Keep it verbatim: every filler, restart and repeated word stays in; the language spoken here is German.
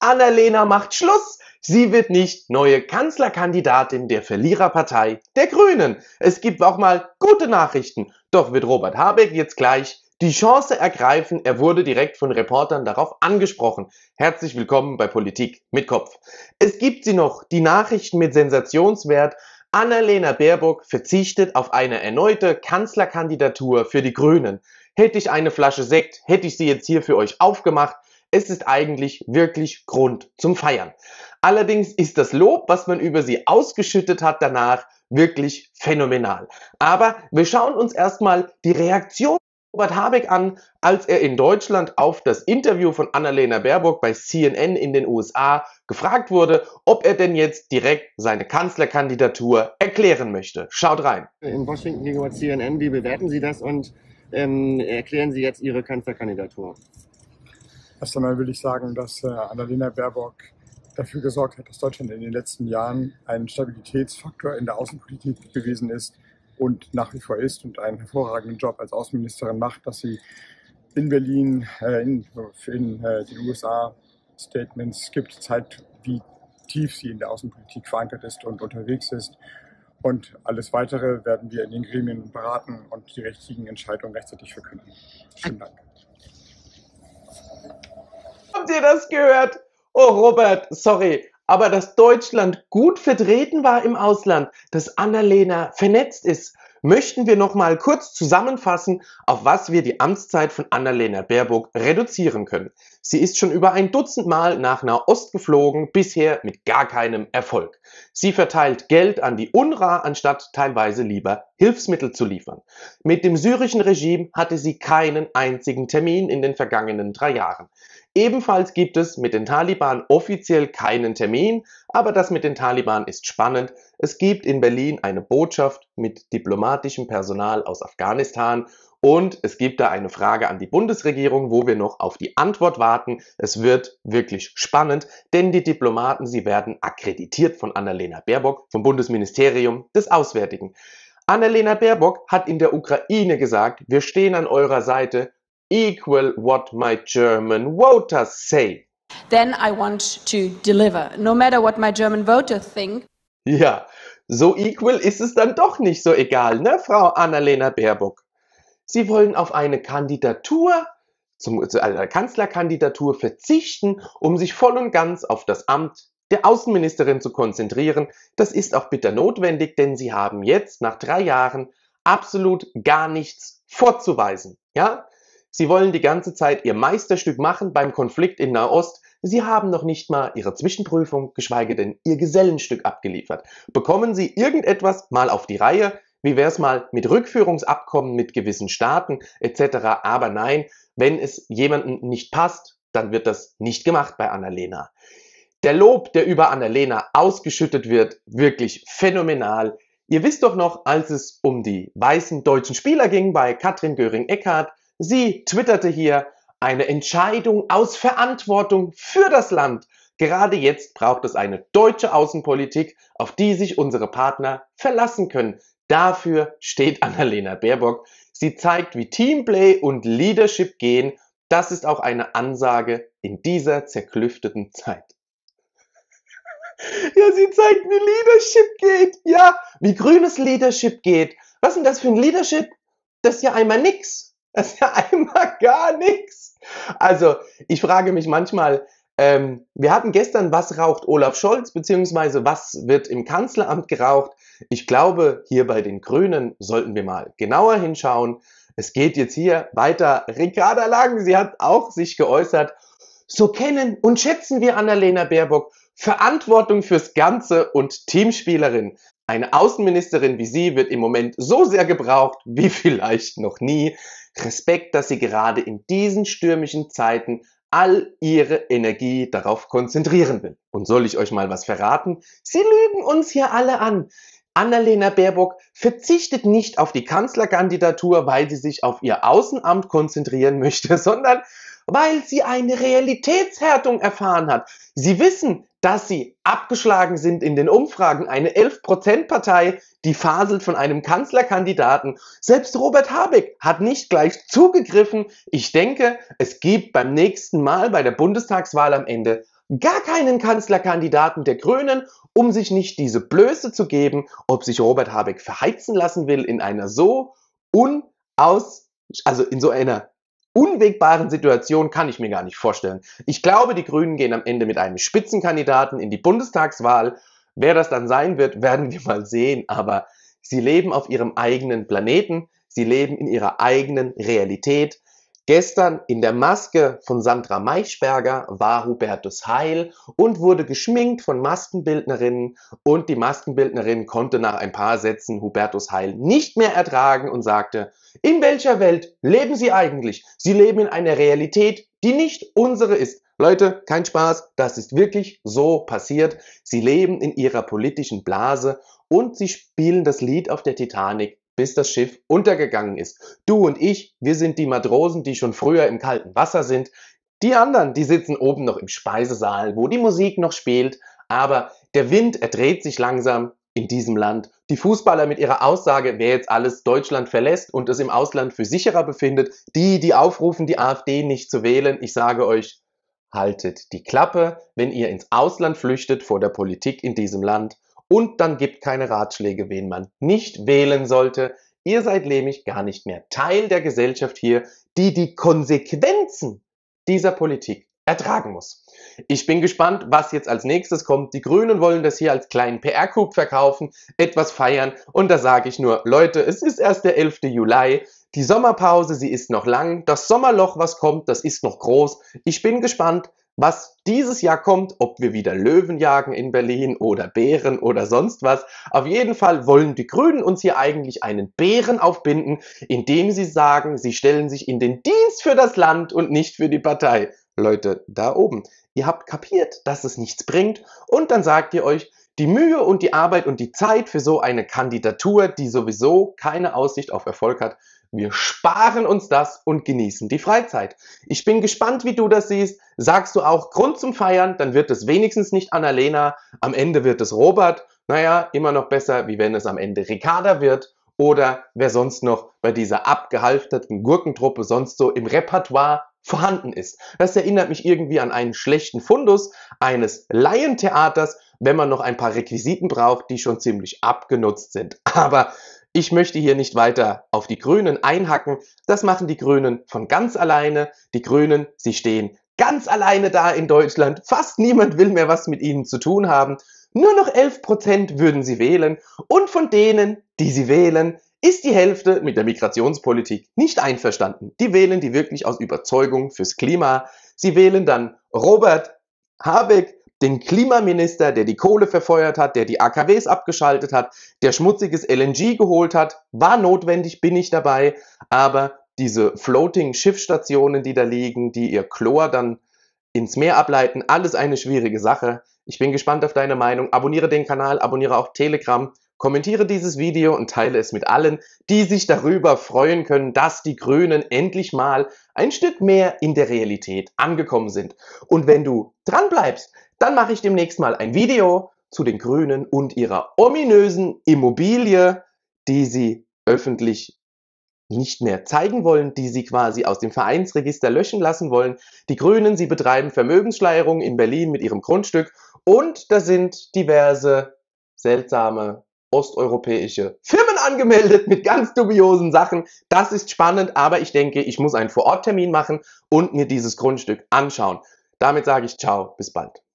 Annalena macht Schluss. Sie wird nicht neue Kanzlerkandidatin der Verliererpartei der Grünen. Es gibt auch mal gute Nachrichten. Doch wird Robert Habeck jetzt gleich die Chance ergreifen? Er wurde direkt von Reportern darauf angesprochen. Herzlich willkommen bei Politik mit Kopf. Es gibt sie noch, die Nachrichten mit Sensationswert. Annalena Baerbock verzichtet auf eine erneute Kanzlerkandidatur für die Grünen. Hätte ich eine Flasche Sekt, hätte ich sie jetzt hier für euch aufgemacht. Es ist eigentlich wirklich Grund zum Feiern. Allerdings ist das Lob, was man über sie ausgeschüttet hat danach, wirklich phänomenal. Aber wir schauen uns erstmal die Reaktion von Robert Habeck an, als er in Deutschland auf das Interview von Annalena Baerbock bei C N N in den U S A gefragt wurde, ob er denn jetzt direkt seine Kanzlerkandidatur erklären möchte. Schaut rein. In Washington gegenüber C N N, wie bewerten Sie das und ähm, erklären Sie jetzt Ihre Kanzlerkandidatur? Erst einmal will ich sagen, dass äh, Annalena Baerbock dafür gesorgt hat, dass Deutschland in den letzten Jahren ein Stabilitätsfaktor in der Außenpolitik gewesen ist und nach wie vor ist und einen hervorragenden Job als Außenministerin macht, dass sie in Berlin, äh, in, in äh, den U S A Statements gibt, zeigt, wie tief sie in der Außenpolitik verankert ist und unterwegs ist. Und alles Weitere werden wir in den Gremien beraten und die richtigen Entscheidungen rechtzeitig verkünden. Vielen Dank. Habt ihr das gehört? Oh Robert, sorry, aber dass Deutschland gut vertreten war im Ausland, dass Annalena vernetzt ist, möchten wir noch mal kurz zusammenfassen, auf was wir die Amtszeit von Annalena Baerbock reduzieren können. Sie ist schon über ein Dutzend Mal nach Nahost geflogen, bisher mit gar keinem Erfolg. Sie verteilt Geld an die UNRWA, anstatt teilweise lieber Hilfsmittel zu liefern. Mit dem syrischen Regime hatte sie keinen einzigen Termin in den vergangenen drei Jahren. Ebenfalls gibt es mit den Taliban offiziell keinen Termin, aber das mit den Taliban ist spannend. Es gibt in Berlin eine Botschaft mit diplomatischem Personal aus Afghanistan und es gibt da eine Frage an die Bundesregierung, wo wir noch auf die Antwort warten. Es wird wirklich spannend, denn die Diplomaten, sie werden akkreditiert von Annalena Baerbock, vom Bundesministerium des Auswärtigen. Annalena Baerbock hat in der Ukraine gesagt, wir stehen an eurer Seite. Equal what my German voters say. Then I want to deliver, no matter what my German voters think. Ja, so equal ist es dann doch nicht so egal, ne, Frau Annalena Baerbock? Sie wollen auf eine Kandidatur, zum, zu einer Kanzlerkandidatur verzichten, um sich voll und ganz auf das Amt der Außenministerin zu konzentrieren. Das ist auch bitter notwendig, denn sie haben jetzt nach drei Jahren absolut gar nichts vorzuweisen, ja? Sie wollen die ganze Zeit ihr Meisterstück machen beim Konflikt in Nahost. Sie haben noch nicht mal ihre Zwischenprüfung, geschweige denn ihr Gesellenstück abgeliefert. Bekommen Sie irgendetwas mal auf die Reihe? Wie wäre es mal mit Rückführungsabkommen mit gewissen Staaten et cetera? Aber nein, wenn es jemandem nicht passt, dann wird das nicht gemacht bei Annalena. Der Lob, der über Annalena ausgeschüttet wird, wirklich phänomenal. Ihr wisst doch noch, als es um die weißen deutschen Spieler ging bei Katrin Göring-Eckardt, sie twitterte hier, eine Entscheidung aus Verantwortung für das Land. Gerade jetzt braucht es eine deutsche Außenpolitik, auf die sich unsere Partner verlassen können. Dafür steht Annalena Baerbock. Sie zeigt, wie Teamplay und Leadership gehen. Das ist auch eine Ansage in dieser zerklüfteten Zeit. Ja, sie zeigt, wie Leadership geht. Ja, wie grünes Leadership geht. Was ist denn das für ein Leadership? Das ist ja einmal nix. Das ist ja einmal gar nichts. Also ich frage mich manchmal, ähm, wir hatten gestern, was raucht Olaf Scholz, beziehungsweise was wird im Kanzleramt geraucht? Ich glaube, hier bei den Grünen sollten wir mal genauer hinschauen. Es geht jetzt hier weiter. Ricarda Lang, sie hat auch sich geäußert. So kennen und schätzen wir Annalena Baerbock. Verantwortung fürs Ganze und Teamspielerin. Eine Außenministerin wie sie wird im Moment so sehr gebraucht wie vielleicht noch nie. Respekt, dass sie gerade in diesen stürmischen Zeiten all ihre Energie darauf konzentrieren will. Und soll ich euch mal was verraten? Sie lügen uns hier alle an. Annalena Baerbock verzichtet nicht auf die Kanzlerkandidatur, weil sie sich auf ihr Außenamt konzentrieren möchte, sondern weil sie eine Realitätshärtung erfahren hat. Sie wissen, dass sie abgeschlagen sind in den Umfragen. Eine elf Prozent Partei, die faselt von einem Kanzlerkandidaten. Selbst Robert Habeck hat nicht gleich zugegriffen. Ich denke, es gibt beim nächsten Mal bei der Bundestagswahl am Ende gar keinen Kanzlerkandidaten der Grünen, um sich nicht diese Blöße zu geben, ob sich Robert Habeck verheizen lassen will in einer so unaus, also in so einer unwegbaren Situation, kann ich mir gar nicht vorstellen. Ich glaube, die Grünen gehen am Ende mit einem Spitzenkandidaten in die Bundestagswahl. Wer das dann sein wird, werden wir mal sehen, aber sie leben auf ihrem eigenen Planeten, sie leben in ihrer eigenen Realität. Gestern in der Maske von Sandra Maischberger war Hubertus Heil und wurde geschminkt von Maskenbildnerinnen, und die Maskenbildnerin konnte nach ein paar Sätzen Hubertus Heil nicht mehr ertragen und sagte: In welcher Welt leben Sie eigentlich? Sie leben in einer Realität, die nicht unsere ist. Leute, kein Spaß, das ist wirklich so passiert. Sie leben in ihrer politischen Blase und sie spielen das Lied auf der Titanic, bis das Schiff untergegangen ist. Du und ich, wir sind die Matrosen, die schon früher im kalten Wasser sind. Die anderen, die sitzen oben noch im Speisesaal, wo die Musik noch spielt. Aber der Wind, er dreht sich langsam in diesem Land. Die Fußballer mit ihrer Aussage, wer jetzt alles Deutschland verlässt und es im Ausland für sicherer befindet, die, die aufrufen, die AfD nicht zu wählen, ich sage euch, haltet die Klappe, wenn ihr ins Ausland flüchtet vor der Politik in diesem Land. Und dann gibt keine Ratschläge, wen man nicht wählen sollte. Ihr seid nämlich gar nicht mehr Teil der Gesellschaft hier, die die Konsequenzen dieser Politik ertragen muss. Ich bin gespannt, was jetzt als nächstes kommt. Die Grünen wollen das hier als kleinen P R-Coup verkaufen, etwas feiern. Und da sage ich nur, Leute, es ist erst der elfte Juli. Die Sommerpause, sie ist noch lang. Das Sommerloch, was kommt, das ist noch groß. Ich bin gespannt, was dieses Jahr kommt, ob wir wieder Löwen jagen in Berlin oder Bären oder sonst was. Auf jeden Fall wollen die Grünen uns hier eigentlich einen Bären aufbinden, indem sie sagen, sie stellen sich in den Dienst für das Land und nicht für die Partei. Leute, da oben, ihr habt kapiert, dass es nichts bringt, und dann sagt ihr euch, die Mühe und die Arbeit und die Zeit für so eine Kandidatur, die sowieso keine Aussicht auf Erfolg hat, wir sparen uns das und genießen die Freizeit. Ich bin gespannt, wie du das siehst. Sagst du auch Grund zum Feiern, dann wird es wenigstens nicht Annalena, am Ende wird es Robert. Naja, immer noch besser, wie wenn es am Ende Ricarda wird oder wer sonst noch bei dieser abgehalfterten Gurkentruppe sonst so im Repertoire vorhanden ist. Das erinnert mich irgendwie an einen schlechten Fundus eines Laientheaters, wenn man noch ein paar Requisiten braucht, die schon ziemlich abgenutzt sind. Aber ich möchte hier nicht weiter auf die Grünen einhacken. Das machen die Grünen von ganz alleine. Die Grünen, sie stehen ganz alleine da in Deutschland. Fast niemand will mehr was mit ihnen zu tun haben. Nur noch elf Prozent würden sie wählen. Und von denen, die sie wählen, ist die Hälfte mit der Migrationspolitik nicht einverstanden. Die wählen die wirklich aus Überzeugung fürs Klima. Sie wählen dann Robert Habeck, den Klimaminister, der die Kohle verfeuert hat, der die A K Ws abgeschaltet hat, der schmutziges L N G geholt hat. War notwendig, bin ich dabei. Aber diese Floating-Schiffstationen, die da liegen, die ihr Chlor dann ins Meer ableiten, alles eine schwierige Sache. Ich bin gespannt auf deine Meinung. Abonniere den Kanal, abonniere auch Telegram, kommentiere dieses Video und teile es mit allen, die sich darüber freuen können, dass die Grünen endlich mal ein Stück mehr in der Realität angekommen sind. Und wenn du dran bleibst, dann mache ich demnächst mal ein Video zu den Grünen und ihrer ominösen Immobilie, die sie öffentlich nicht mehr zeigen wollen, die sie quasi aus dem Vereinsregister löschen lassen wollen. Die Grünen, sie betreiben Vermögensschleierung in Berlin mit ihrem Grundstück, und da sind diverse seltsame osteuropäische Firmen angemeldet mit ganz dubiosen Sachen. Das ist spannend, aber ich denke, ich muss einen Vororttermin machen und mir dieses Grundstück anschauen. Damit sage ich ciao, bis bald.